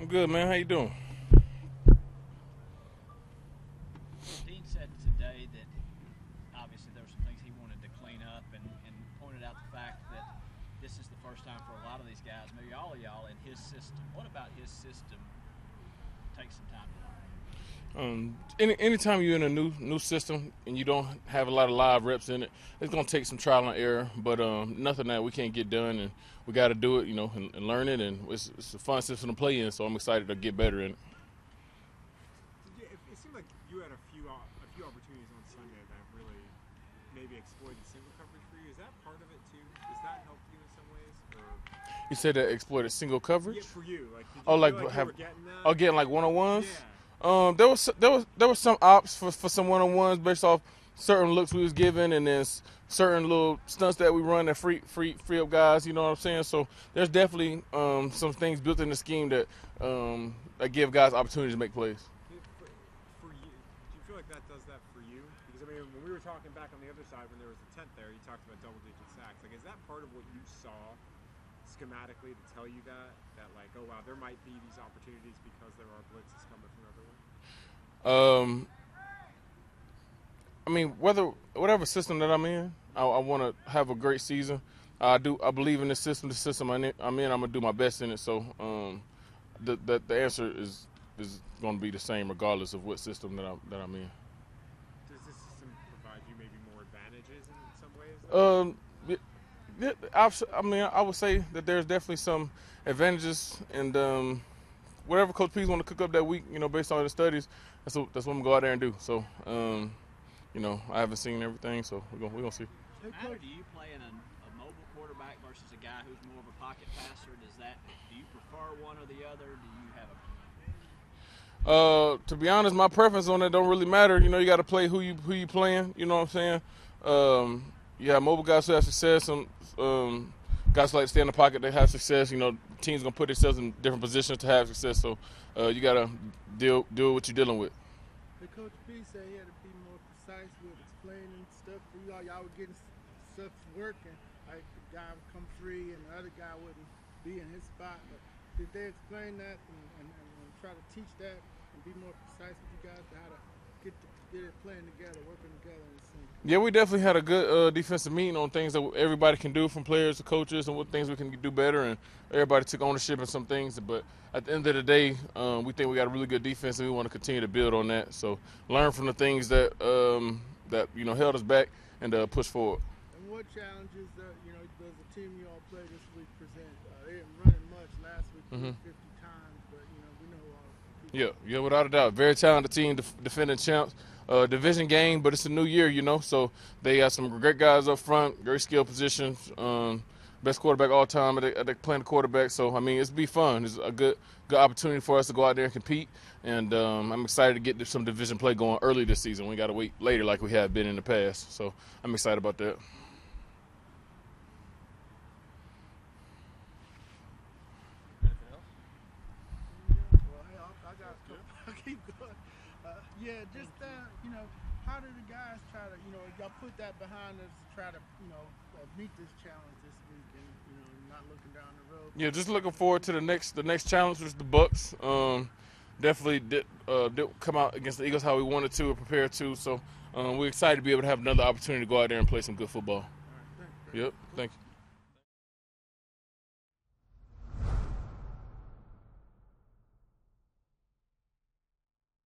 I'm good, man. How you doing? Dean said today that obviously there were some things he wanted to clean up and pointed out the fact that this is the first time for a lot of these guys, maybe all of y'all, in his system. What about his system takes some time to learn? Anytime you're in a new system and you don't have a lot of live reps in it, it's going to take some trial and error, but nothing that we can't get done, and we got to do it, you know, and learn it, and it's a fun system to play in, so I'm excited to get better in it. It seemed like you had a few opportunities on Sunday that really maybe exploited single coverage for you. Is that part of it, too? Does that help you in some ways? Or? You said that exploited single coverage? Yeah, for you. Like, did you getting like one-on-ones? Yeah. There was some ops for some one-on-ones based off certain looks we was given, and then certain little stunts that we run that free up guys. You know what I'm saying? So there's definitely some things built in the scheme that that give guys opportunities to make plays. For you, do you feel like that does that for you? Because I mean, when we were talking back on the other side when there was the 10th there, you talked about double-digit sacks. Like, is that part of what you saw schematically to tell you that like, oh wow, there might be these opportunities because there are blitzes coming from everywhere? I mean, whatever system that I'm in, I want to have a great season. I believe in this system. The system I'm in, I'm gonna do my best in it. So the answer is gonna be the same regardless of what system that I'm in. Does this system provide you maybe more advantages in some ways? I mean, I would say that there's definitely some advantages, and whatever Coach P's want to cook up that week, you know, based on the studies, that's what I'm going to go out there and do. So, you know, I haven't seen everything, so we're gonna see. How do you play in a mobile quarterback versus a guy who's more of a pocket passer? Do you prefer one or the other? Do you have a to be honest, my preference on that don't really matter. You know, you got to play who you playing. You know what I'm saying? Yeah, mobile guys who have success, and guys who like to stay in the pocket, they have success. You know, teams going to put themselves in different positions to have success, so you got to deal with what you're dealing with. Hey, Coach P said he had to be more precise with explaining stuff for y'all. Y'all were getting stuff working, like the guy would come free and the other guy wouldn't be in his spot. But did they explain that and try to teach that and be more precise with you guys how to get it playing together, working together in the same? Yeah, we definitely had a good defensive meeting on things that everybody can do, from players to coaches, and what things we can do better, and everybody took ownership in some things. But at the end of the day, we think we got a really good defense, and we want to continue to build on that. So learn from the things that that you know held us back, and push forward. And what challenges you know does the team you all play this week present? They didn't run it much last week, 50 times, but you know we know all. Yeah, without a doubt. Very talented team, defending champs. Division game, but it's a new year, you know, so they got some great guys up front, great skill positions, best quarterback all time at the playing quarterback. So, I mean, it's be fun. It's a good opportunity for us to go out there and compete, and I'm excited to get some division play going early this season. We got to wait later like we have been in the past, so I'm excited about that. Yeah, just you know, how do the guys try to, you know, y'all put that behind us to try to, you know, meet this challenge this week, and you know, not looking down the road? Yeah, just looking forward to the next challenge, which is the Bucs. Definitely did come out against the Eagles how we wanted to and prepared to. So we're excited to be able to have another opportunity to go out there and play some good football. All right, thanks. Yep, thank you.